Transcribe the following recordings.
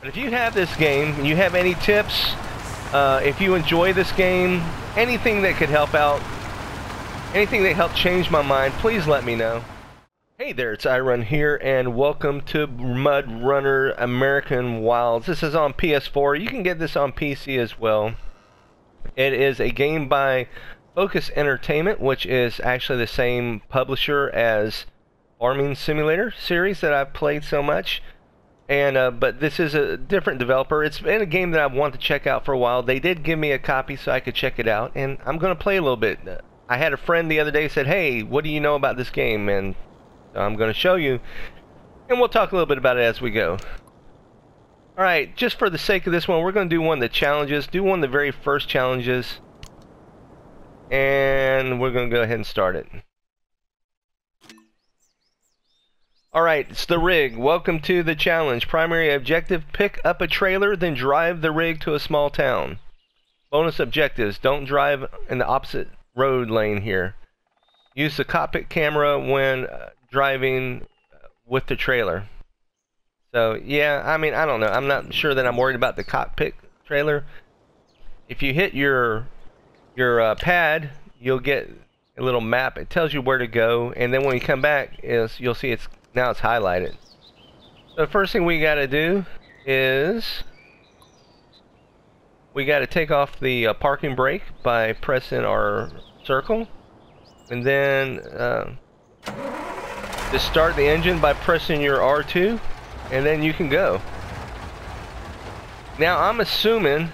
But if you have this game and you have any tips, if you enjoy this game, anything that could help out, anything that helped change my mind, please let me know. Hey there, it's iRun here, and welcome to MudRunner American Wilds. This is on PS4. You can get this on PC as well. It is a game by Focus Entertainment, which is actually the same publisher as Farming Simulator series that I've played so much. And but this is a different developer. It's been a game that I've wanted to check out for a while. They did give me a copy so I could check it out, and I'm going to play a little bit. I had a friend the other day said, "Hey, what do you know about this game?" And I'm going to show you, and we'll talk a little bit about it as we go. All right, just for the sake of this one, we're going to do one of the challenges. Do one of the very first challenges, and we're going to go ahead and start it. Alright, it's the rig. Welcome to the challenge. Primary objective, pick up a trailer, then drive the rig to a small town. Bonus objectives, don't drive in the opposite road lane here. Use the cockpit camera when driving with the trailer. So, yeah, I mean, I don't know. I'm not sure that I'm worried about the cockpit trailer. If you hit your pad, you'll get a little map. It tells you where to go, and then when you come back, you'll see it's now it's highlighted. So the first thing we gotta do is we gotta take off the parking brake by pressing our circle, and then just start the engine by pressing your R2, and then you can go. Now I'm assuming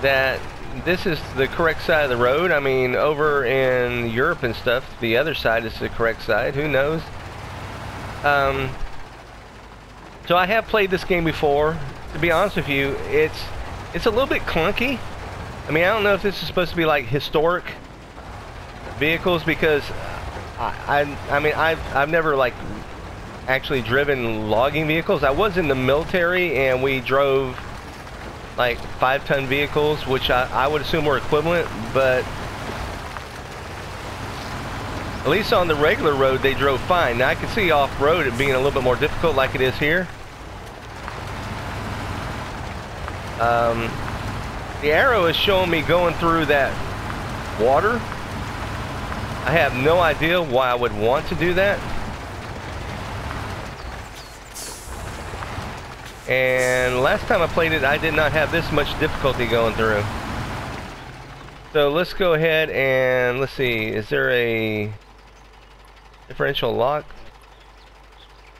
that this is the correct side of the road. I mean, over in Europe and stuff, the other side is the correct side. Who knows? So I have played this game before. To be honest with you, it's a little bit clunky. I mean, I don't know if this is supposed to be like historic vehicles, because I've never like actually driven logging vehicles. I was in the military, and we drove like 5-ton vehicles, which I would assume were equivalent, but at least on the regular road they drove fine. Now I can see off-road it being a little bit more difficult, like it is here. The arrow is showing me going through that water. I have no idea why I would want to do that. And last time I played it, I did not have this much difficulty going through. So let's go ahead and let's see, is there a differential lock?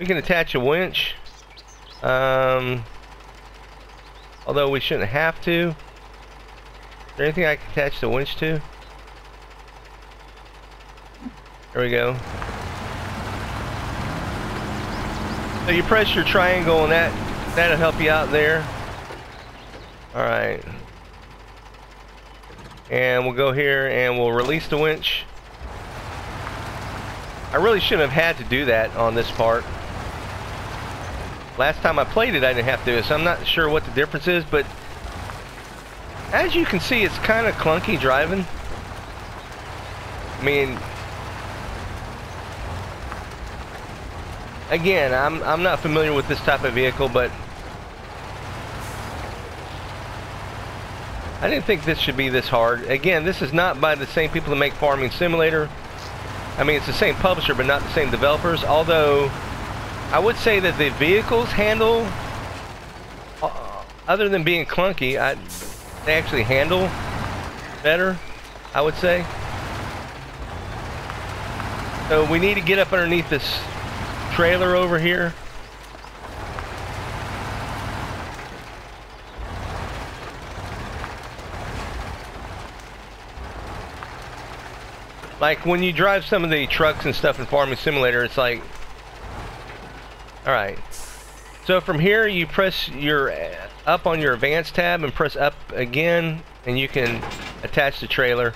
We can attach a winch, although we shouldn't have to. Is there anything I can attach the winch to? There we go. So you press your triangle, and that'll help you out there. All right, and we'll go here and we'll release the winch. I really shouldn't have had to do that on this part. Last time I played it, I didn't have to do it, so I'm not sure what the difference is, but as you can see, it's kind of clunky driving. I mean, again, I'm not familiar with this type of vehicle, but I didn't think this should be this hard. Again, this is not by the same people that make Farming Simulator. I mean, it's the same publisher, but not the same developers. Although, I would say that the vehicles handle, other than being clunky, they actually handle better, I would say. So we need to get up underneath this trailer over here. Like when you drive some of the trucks and stuff in Farming Simulator, it's like, all right. So from here, you press your up on your advanced tab and press up again, and you can attach the trailer.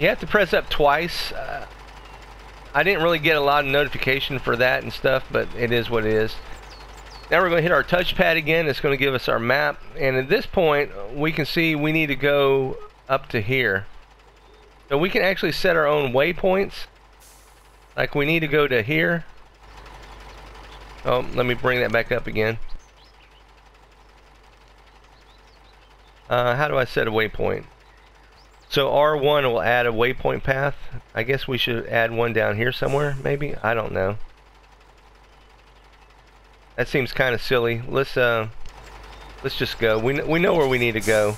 You have to press up twice. I didn't really get a lot of notification for that and stuff, but it is what it is. Now we're going to hit our touchpad again. It's going to give us our map, and at this point we can see we need to go up to here. So we can actually set our own waypoints. Like we need to go to here. Let me bring that back up again. How do I set a waypoint? So R1 will add a waypoint path. I guess we should add one down here somewhere, maybe? I don't know. That seems kind of silly. Let's just go. We know where we need to go.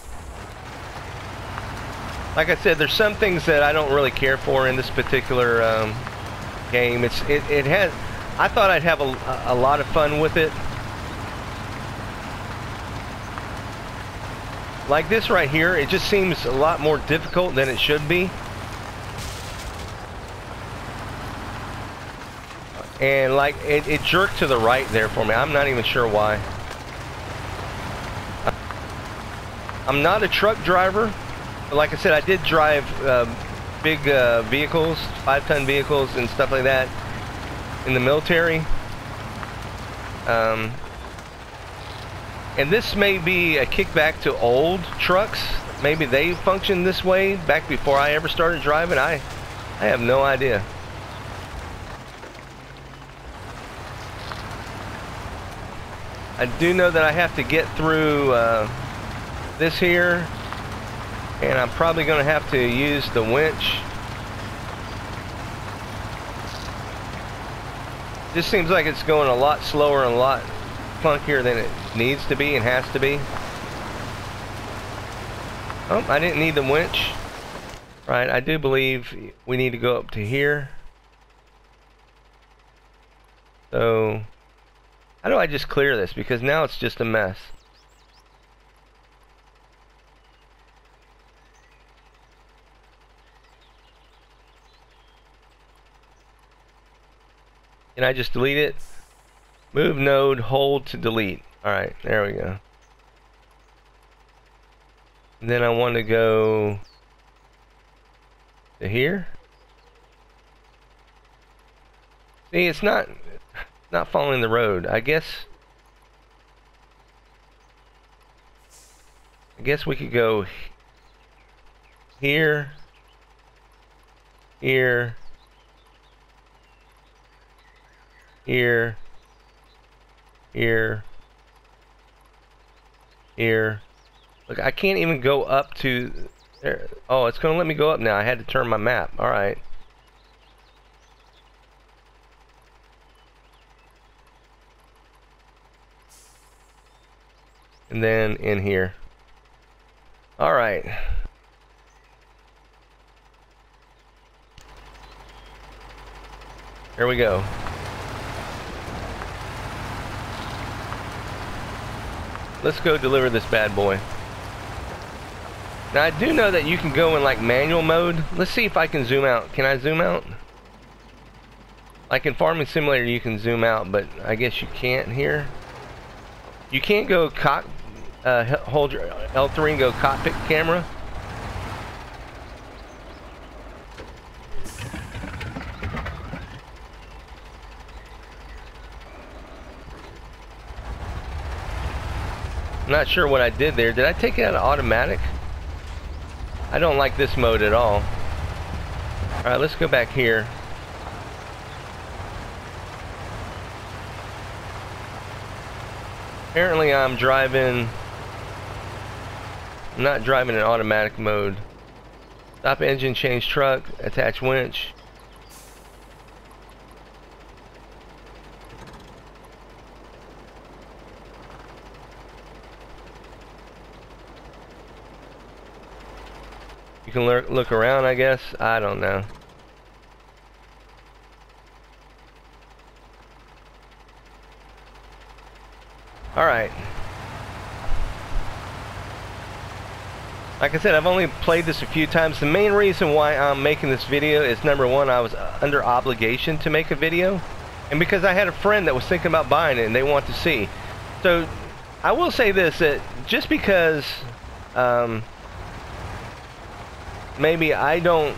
Like I said, there's some things that I don't really care for in this particular game. It has. I thought I'd have a lot of fun with it. Like this right here, it just seems a lot more difficult than it should be. And like, it jerked to the right there for me. I'm not even sure why. I'm not a truck driver. But like I said, I did drive big vehicles, 5-ton vehicles and stuff like that in the military. And this may be a kickback to old trucks. Maybe they functioned this way back before I ever started driving. I have no idea. I do know that I have to get through this here, and I'm probably going to have to use the winch. This seems like it's going a lot slower and a lot clunkier than it needs to be and has to be. Oh, I didn't need the winch. Right, I do believe we need to go up to here. So, how do I just clear this? Because now it's just a mess. Can I just delete it? Move node, hold to delete. Alright, there we go. And then I want to go to here. See, it's not following the road. I guess we could go here, here, here, here, here. Look, I can't even go up to there. Oh, it's gonna let me go up now. I had to turn my map. All right. And then in here. All right. There we go. Let's go deliver this bad boy. Now I do know that you can go in like manual mode. Let's see if I can zoom out. Can I zoom out? Like in Farming Simulator you can zoom out, but I guess you can't here. You can't go hold your L3 and go cockpit camera. I'm not sure what I did there. Did I take it out of automatic? I don't like this mode at all. Alright, let's go back here. Apparently I'm not driving in automatic mode. Stop engine, change truck, attach winch. You can look around, I guess. I don't know. Alright. Like I said, I've only played this a few times. The main reason why I'm making this video is, number one, I was under obligation to make a video. And because I had a friend that was thinking about buying it and they want to see. So, I will say this, that just because... maybe I don't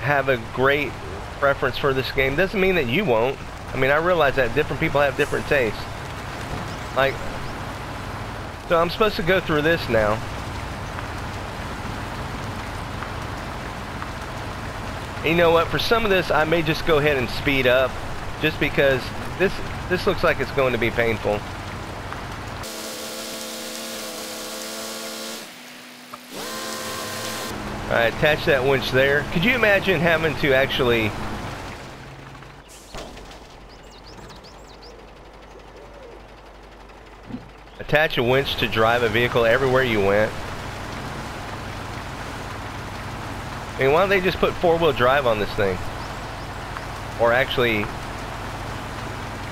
have a great preference for this game, doesn't mean that you won't. I mean, I realize that different people have different tastes. Like, so I'm supposed to go through this now. And you know what, for some of this I may just go ahead and speed up just because this looks like it's going to be painful. Alright, attach that winch there. Could you imagine having to actually... attach a winch to drive a vehicle everywhere you went? I mean, why don't they just put four-wheel drive on this thing? Or actually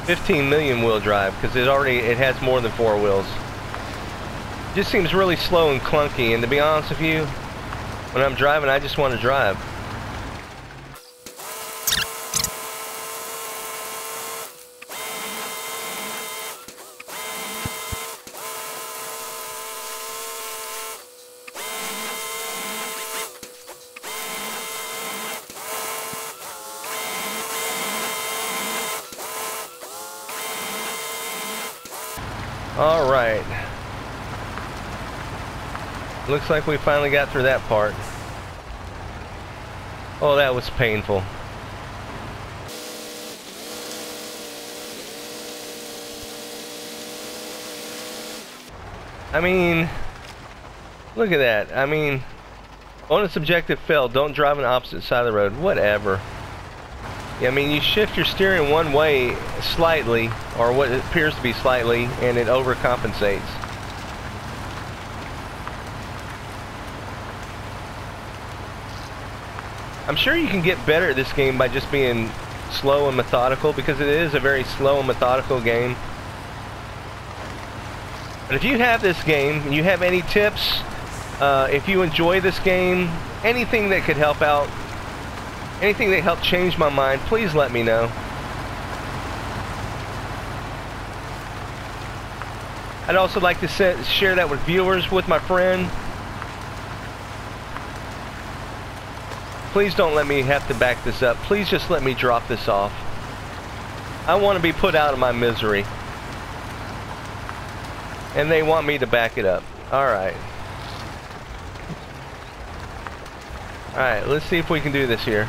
15 million wheel drive, because it has more than four wheels. It just seems really slow and clunky, and to be honest with you, when I'm driving I just want to drive. Alright. Looks like we finally got through that part. Oh, that was painful. I mean, look at that. I mean, bonus objective failed. Don't drive on the opposite side of the road. Whatever. I mean, you shift your steering one way slightly, or what appears to be slightly, and it overcompensates. I'm sure you can get better at this game by just being slow and methodical, because it is a very slow and methodical game. But if you have this game, and you have any tips, if you enjoy this game, anything that could help out, anything that helped change my mind, please let me know. I'd also like to share that with viewers, with my friend. Please don't let me have to back this up. Please just let me drop this off. I want to be put out of my misery. And they want me to back it up. Alright. Alright, let's see if we can do this here.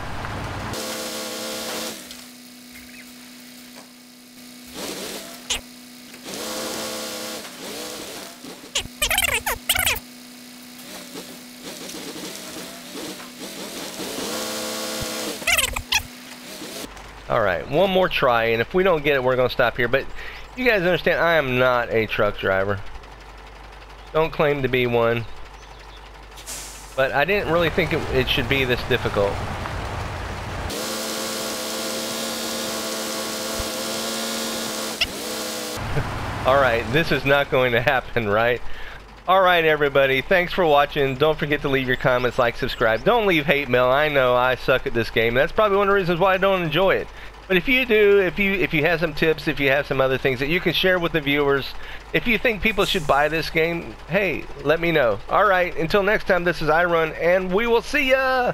Alright, one more try, and if we don't get it, we're gonna stop here. But you guys understand, I am not a truck driver. Don't claim to be one. But I didn't really think it should be this difficult. Alright, this is not going to happen, right? Alright everybody, thanks for watching. Don't forget to leave your comments, like, subscribe. Don't leave hate mail. I know I suck at this game. That's probably one of the reasons why I don't enjoy it. But if you do, if you have some tips, if you have some other things that you can share with the viewers, if you think people should buy this game, hey, let me know. Alright, until next time, this is iRun, and we will see ya!